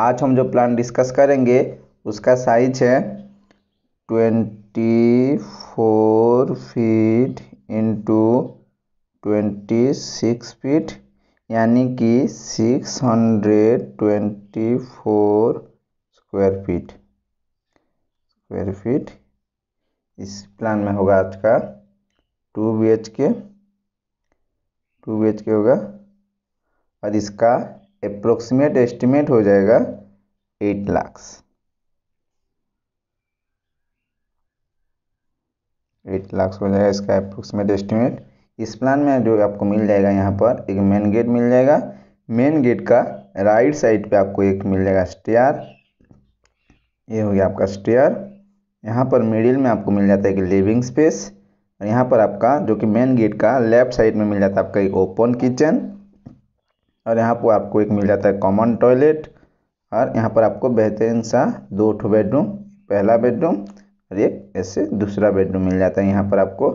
आज हम जो प्लान डिस्कस करेंगे उसका साइज है 24 फीट × 26 फीट यानी कि 624 स्क्वायर फीट इस प्लान में होगा। आज का 2 BHK होगा और इसका अप्रोक्सीमेट एस्टिमेट हो जाएगा 8 लाख हो जाएगा इसका अप्रोक्सीमेट एस्टिमेट। इस प्लान में जो आपको मिल जाएगा, यहाँ पर एक मेन गेट मिल जाएगा। मेन गेट का राइट साइड पे आपको एक मिल जाएगा स्टेयर, ये हो गया आपका स्टेयर। यहाँ पर मिडिल में आपको मिल जाता है एक लिविंग स्पेस और यहाँ पर आपका जो कि मेन गेट का लेफ्ट साइड में मिल जाता है आपका एक ओपन किचन और यहाँ पर आपको एक मिल जाता है कॉमन टॉयलेट और यहाँ पर आपको बेहतरीन सा 2 बेडरूम, पहला बेडरूम और एक ऐसे दूसरा बेडरूम मिल जाता है। यहाँ पर आपको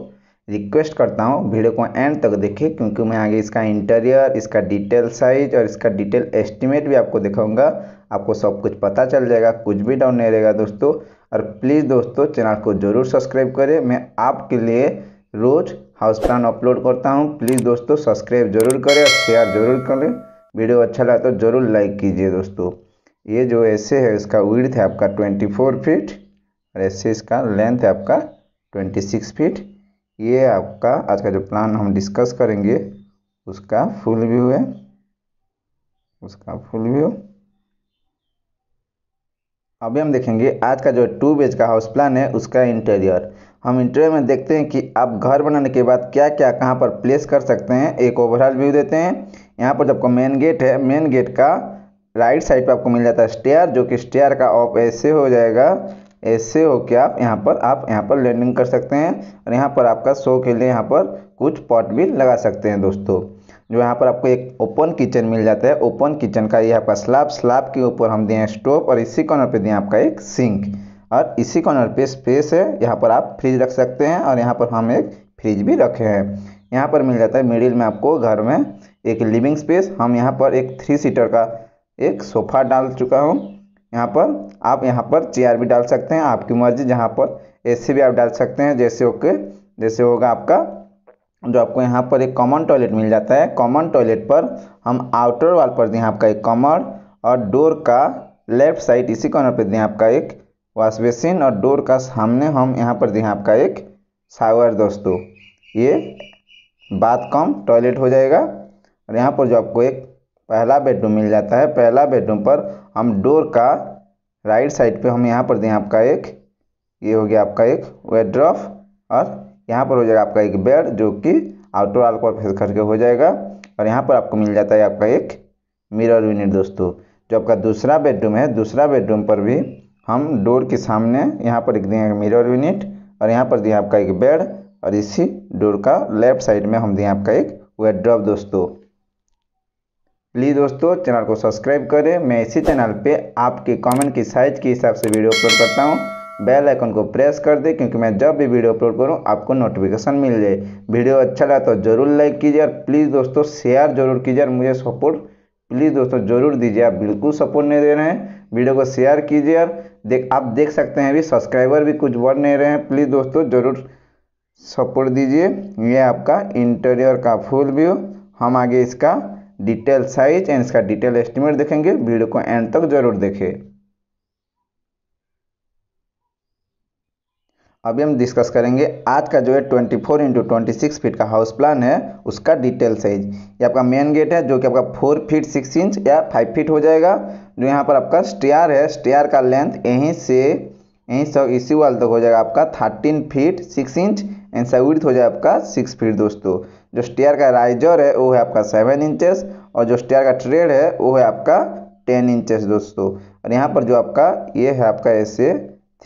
रिक्वेस्ट करता हूँ वीडियो को एंड तक देखें क्योंकि मैं आगे इसका इंटीरियर, इसका डिटेल साइज और इसका डिटेल एस्टिमेट भी आपको दिखाऊंगा। आपको सब कुछ पता चल जाएगा, कुछ भी डाउट नहीं रहेगा दोस्तों। और प्लीज़ दोस्तों चैनल को ज़रूर सब्सक्राइब करें, मैं आपके लिए रोज़ हाउस प्लान अपलोड करता हूँ। प्लीज़ दोस्तों सब्सक्राइब ज़रूर करें और शेयर ज़रूर करें। वीडियो अच्छा लगा तो ज़रूर लाइक कीजिए दोस्तों। ये जो ऐसे है इसका विड्थ है आपका 24 फीट और ऐसे इसका लेंथ है आपका 26 फीट। ये आपका आज का जो प्लान हम डिस्कस करेंगे उसका फुल व्यू है, अभी हम देखेंगे आज का जो 2 BHK का हाउस प्लान है उसका इंटीरियर। हम इंटीरियर में देखते हैं कि आप घर बनाने के बाद क्या क्या कहाँ पर प्लेस कर सकते हैं, एक ओवरऑल व्यू देते हैं। यहाँ पर जो आपका मेन गेट है, मेन गेट का राइट साइड पर आपको मिल जाता है स्टेयर, जो कि स्टेयर का ऑफ ऐसे हो जाएगा। ऐसे हो के आप यहाँ पर लैंडिंग कर सकते हैं और यहाँ पर आपका शो के लिए यहाँ पर कुछ पॉट भी लगा सकते हैं दोस्तों। जो यहाँ पर आपको एक ओपन किचन मिल जाता है, ओपन किचन का ये आपका स्लैब के ऊपर हम दिए हैं स्टोव और इसी कॉर्नर पे दिए हैं आपका एक सिंक और इसी कॉर्नर पे स्पेस है। यहाँ पर आप फ्रिज रख सकते हैं और यहाँ पर हम एक फ्रिज भी रखे हैं। यहाँ पर मिल जाता है मिडिल में आपको घर में एक लिविंग स्पेस। हम यहाँ पर एक 3 सीटर का एक सोफ़ा डाल चुका हूँ। यहाँ पर आप यहाँ पर चेयर भी डाल सकते हैं, आपकी मर्जी। जहाँ पर एसी भी आप डाल सकते हैं जैसे ओके जैसे होगा आपका। जो आपको यहाँ पर एक कॉमन टॉयलेट मिल जाता है, कॉमन टॉयलेट पर हम आउटर वॉल पर दें आपका एक कमर और डोर का लेफ्ट साइड इसी कॉर्नर पर दें आपका एक वॉश बेसिन और डोर का सामने हम यहाँ पर दें आपका एक शावर दोस्तों। ये बाथ कम टॉयलेट हो जाएगा। और यहाँ पर जो आपको एक पहला बेडरूम मिल जाता है, पहला बेडरूम पर हम डोर का राइट साइड पे हम यहाँ पर दें आपका एक, ये हो गया आपका एक वार्डरोब और यहाँ पर हो जाएगा आपका एक बेड जो कि आउटर वॉल पर फेस करके हो जाएगा। और यहाँ पर आपको मिल जाता है आपका एक मिरर यूनिट दोस्तों। जो आपका दूसरा बेडरूम है, दूसरा बेडरूम पर भी हम डोर के सामने यहाँ पर एक दें मिरर यूनिट और यहाँ पर दें आपका एक बेड और इसी डोर का लेफ्ट साइड में हम दें आपका एक वार्डरोब दोस्तों। प्लीज़ दोस्तों चैनल को सब्सक्राइब करें, मैं इसी चैनल पे आपके कमेंट की साइज के हिसाब से वीडियो अपलोड करता हूँ। बेल आइकन को प्रेस कर दें क्योंकि मैं जब भी वीडियो अपलोड करूँ आपको नोटिफिकेशन मिल जाए। वीडियो अच्छा लगा तो ज़रूर लाइक कीजिए और प्लीज़ दोस्तों शेयर ज़रूर कीजिए और मुझे सपोर्ट प्लीज़ दोस्तों ज़रूर दीजिए। आप बिल्कुल सपोर्ट नहीं दे रहे हैं, वीडियो को शेयर कीजिए और आप देख सकते हैं अभी सब्सक्राइबर भी कुछ बढ़ नहीं रहे हैं। प्लीज़ दोस्तों ज़रूर सपोर्ट दीजिए। ये आपका इंटीरियर का फुल व्यू, हम आगे इसका डिटेल साइज एंड इसका डिटेल एस्टिमेट देखेंगे। वीडियो को एंड तक जरूर देखें। अभी हम डिस्कस करेंगे आज का जो है 24 × 26 फीट का हाउस प्लान है उसका डिटेल साइज। ये आपका मेन गेट है जो कि आपका 4 फीट 6 इंच या 5 फीट हो जाएगा। जो यहाँ पर आपका स्टेयर है, स्टेयर का लेंथ यहीं से इसी वाल तक हो जाएगा आपका 13 फीट 6 इंच एंड इसका विड्थ हो जाएगा आपका 6 फीट दोस्तों। जो स्टेयर का राइजर है वो है आपका 7 इंचेस और जो स्टेयर का ट्रेड है वो है आपका 10 इंचेस दोस्तों। और यहाँ पर जो आपका ये है आपका ऐसे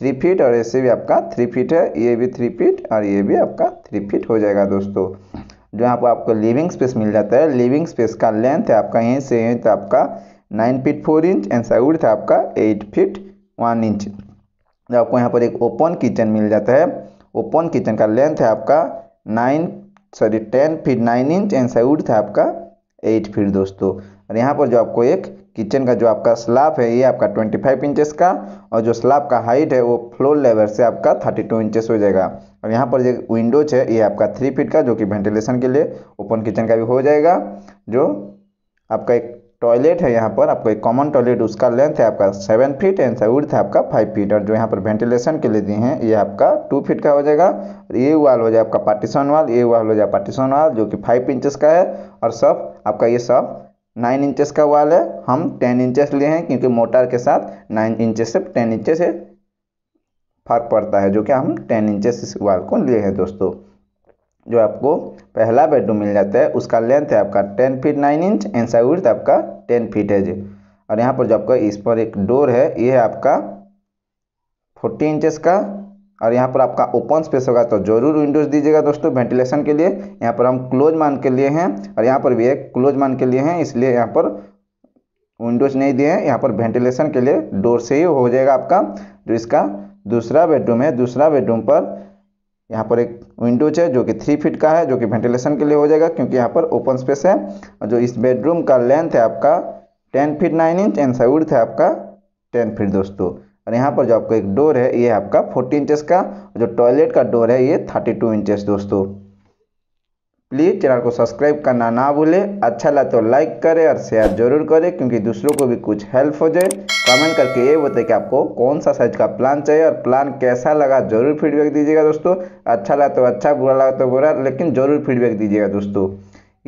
3 फीट और ऐसे भी आपका 3 फीट है, ये भी 3 फीट और ये भी आपका 3 फीट हो जाएगा दोस्तों। जो यहाँ पर आपको लिविंग स्पेस मिल जाता है, लिविंग स्पेस का लेंथ है आपका यहीं से यहीं तो आपका 9 फीट 4 इंच एंड इसका विड्थ है आपका 8 फीट 1 इंच। जो आपको यहाँ पर एक ओपन किचन मिल जाता है, ओपन किचन का लेंथ है आपका 10 फीट 9 इंच एंड इसका विड्थ है आपका 8 फीट दोस्तों। और यहाँ पर जो आपको एक किचन का जो आपका स्लैब है ये आपका 25 इंचेस का, और जो स्लैब का हाइट है वो फ्लोर लेवल से आपका 32 इंचेस हो जाएगा। और यहाँ पर जो विंडोज है ये आपका 3 फीट का, जो कि वेंटिलेशन के लिए ओपन किचन का भी हो जाएगा। जो आपका एक टॉयलेट है यहाँ पर आपको एक कॉमन टॉयलेट, उसका लेंथ है आपका 7 फीट एंड विड्थ है आपका 5 फीट। और जो यहाँ पर वेंटिलेशन के लिए दिए हैं ये आपका 2 फीट का हो जाएगा। ये वाल हो जाए आपका पार्टीशन वाल, ये वाल हो जाए पार्टीशन वाल जो कि 5 इंचेस का है, और सब आपका ये सब 9 इंचेस का वाल है। हम 10 इंचेस लिए हैं क्योंकि मोटार के साथ 9 इंचेस से 10 इंचेस से फर्क पड़ता है, जो कि हम 10 इंचेस इस वाल को लिए हैं। दोस्तों जो आपको पहला बेडरूम मिल जाता है उसका लेंथ है आपका 10 फीट 9 इंच एंड विड्थ आपका 10 फीट है जी। और यहाँ पर जो आपका इस पर एक डोर है ये है आपका 40 इंचेस का, और यहाँ पर आपका ओपन स्पेस होगा तो जरूर विंडोज दीजिएगा दोस्तों वेंटिलेशन के लिए। यहाँ पर हम क्लोज मान के लिए हैं और यहाँ पर भी एक क्लोज मान के लिए हैं, इसलिए यहाँ पर विंडोज नहीं दिए हैं। यहाँ पर वेंटिलेशन के लिए डोर से ही हो जाएगा आपका। जो इसका दूसरा बेडरूम है, दूसरा बेडरूम पर यहाँ पर एक विंडोज है जो कि 3 फीट का है, जो कि वेंटिलेशन के लिए हो जाएगा क्योंकि यहाँ पर ओपन स्पेस है। और जो इस बेडरूम का लेंथ है आपका 10 फीट 9 इंच एंड विड्थ है आपका 10 फीट दोस्तों। और यहाँ पर जो आपको एक डोर है ये आपका 40 इंचेस का, जो टॉयलेट का डोर है ये 32 इंचेस दोस्तों। प्लीज़ चैनल को सब्सक्राइब करना ना भूलें, अच्छा लगा तो लाइक करें और शेयर जरूर करें क्योंकि दूसरों को भी कुछ हेल्प हो जाए। कमेंट करके ये बताएं कि आपको कौन सा साइज का प्लान चाहिए और प्लान कैसा लगा, जरूर फीडबैक दीजिएगा दोस्तों। अच्छा लगा तो अच्छा, बुरा लगा तो बुरा, लेकिन जरूर फीडबैक दीजिएगा दोस्तों।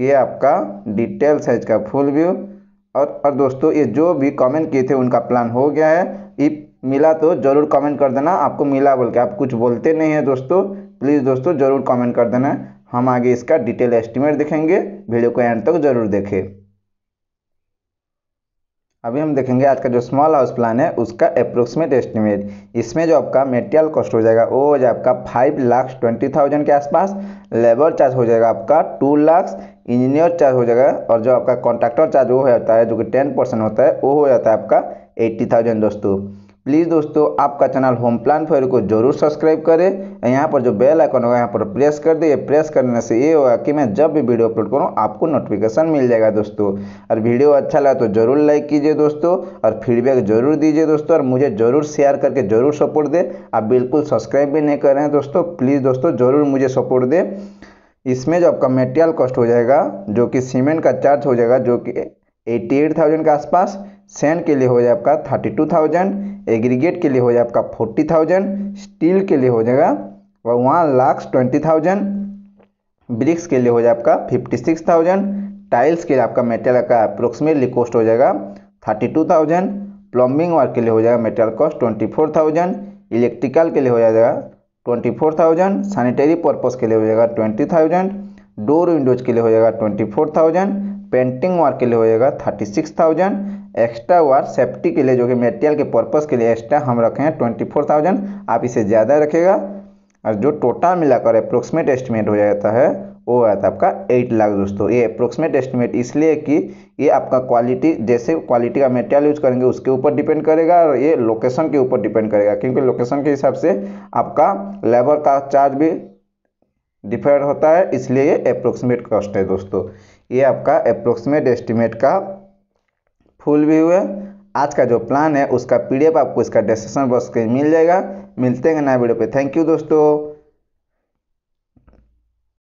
ये आपका डिटेल साइज का फुल व्यू। और दोस्तों ये जो भी कमेंट किए थे उनका प्लान हो गया है, इफ मिला तो जरूर कमेंट कर देना। आपको मिला बोल के आप कुछ बोलते नहीं है दोस्तों, प्लीज़ दोस्तों जरूर कमेंट कर देना। हम आगे इसका डिटेल एस्टिमेट देखेंगे, वीडियो को एंड तक जरूर देखें। अभी हम देखेंगे आज का जो स्मॉल हाउस प्लान है उसका अप्रोक्सीमेट एस्टिमेट। इसमें जो आपका मेटेरियल कॉस्ट हो जाएगा वो हो जाए आपका 5,20,000 के आसपास, लेबर चार्ज हो जाएगा आपका 2,00,000, इंजीनियर चार्ज हो जाएगा, और जो आपका कॉन्ट्रैक्टर चार्ज वो हो जाता है जो कि 10% होता है, वो हो जाता है आपका 80,000 दोस्तों। प्लीज़ दोस्तों आपका चैनल होमप्लान4u को जरूर सब्सक्राइब करें। यहाँ पर जो बेल आइकन होगा यहाँ पर प्रेस कर दे। प्रेस करने से ये होगा कि मैं जब भी वीडियो अपलोड करूँ आपको नोटिफिकेशन मिल जाएगा दोस्तों। और वीडियो अच्छा लगा तो जरूर लाइक कीजिए दोस्तों, और फीडबैक जरूर दीजिए दोस्तों, और मुझे जरूर शेयर करके जरूर सपोर्ट दे। आप बिल्कुल सब्सक्राइब भी नहीं कर रहे हैं दोस्तों, प्लीज़ दोस्तों जरूर मुझे सपोर्ट दे। इसमें जो आपका मेटेरियल कॉस्ट हो जाएगा जो कि सीमेंट का चार्ज हो जाएगा जो कि 88,000 के आसपास, सैंड के लिए हो जाए आपका 32,000, एग्रीगेट के लिए हो जाए आपका 40,000, स्टील के लिए हो जाएगा 1,20,000, ब्रिक्स के लिए हो जाए आपका 56,000, टाइल्स के लिए आपका मेटेरियल का अप्रोक्सीमेटली कॉस्ट हो जाएगा 32,000, प्लम्बिंग वर्क के लिए हो जाएगा मेटेरियल कॉस्ट 24,000, इलेक्ट्रिकल के लिए हो जाएगा 24,000, सैनिटरी पर्पस के लिए हो जाएगा 20,000, डोर विंडोज के लिए हो जाएगा 24,000, पेंटिंग वर्क के लिए हो जाएगा 36,000, एक्स्ट्रा वर्क सेफ्टी के लिए जो कि मेटेरियल के पर्पस के लिए एक्स्ट्रा हम रखे हैं 24,000, आप इसे ज़्यादा रखेगा। और जो टोटल मिलाकर अप्रोक्सीमेट एस्टिमेट हो जाता है वो आता है आपका 8,00,000 दोस्तों। ये अप्रोक्सीमेट एस्टिमेट इसलिए कि ये आपका क्वालिटी, जैसे क्वालिटी का मेटेरियल यूज करेंगे उसके ऊपर डिपेंड करेगा, और ये लोकेशन के ऊपर डिपेंड करेगा क्योंकि लोकेशन के हिसाब से आपका लेबर का चार्ज भी डिफर होता है, इसलिए ये अप्रोक्सीमेट कॉस्ट है दोस्तों। ये आपका अप्रोक्सीमेट एस्टिमेट का फुल व्यू है। आज का जो प्लान है उसका पीडीएफ आपको इसका डिस्क्रिप्शन बॉक्स में मिल जाएगा। मिलते हैं नए वीडियो पे। थैंक यू दोस्तों।